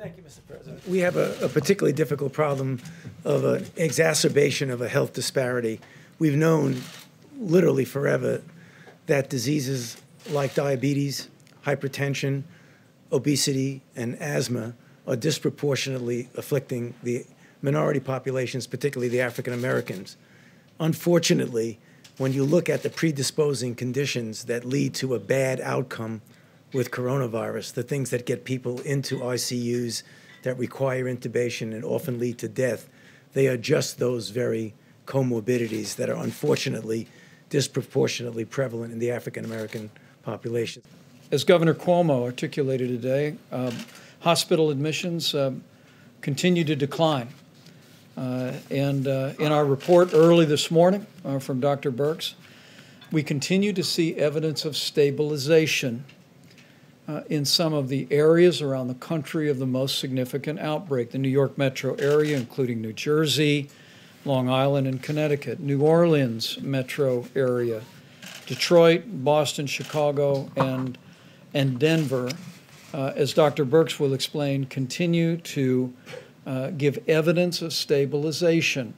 Thank you, Mr. President. We have a particularly difficult problem of an exacerbation of a health disparity. We've known literally forever that diseases like diabetes, hypertension, obesity, and asthma are disproportionately afflicting the minority populations, particularly the African Americans. Unfortunately, when you look at the predisposing conditions that lead to a bad outcome with coronavirus, the things that get people into ICUs that require intubation and often lead to death, they are just those very comorbidities that are unfortunately disproportionately prevalent in the African American population. As Governor Cuomo articulated today, hospital admissions continue to decline. And in our report early this morning from Dr. Birx, we continue to see evidence of stabilization in some of the areas around the country of the most significant outbreak, the New York metro area, including New Jersey, Long Island, and Connecticut, New Orleans metro area, Detroit, Boston, Chicago, and Denver, as Dr. Birx will explain, continue to give evidence of stabilization.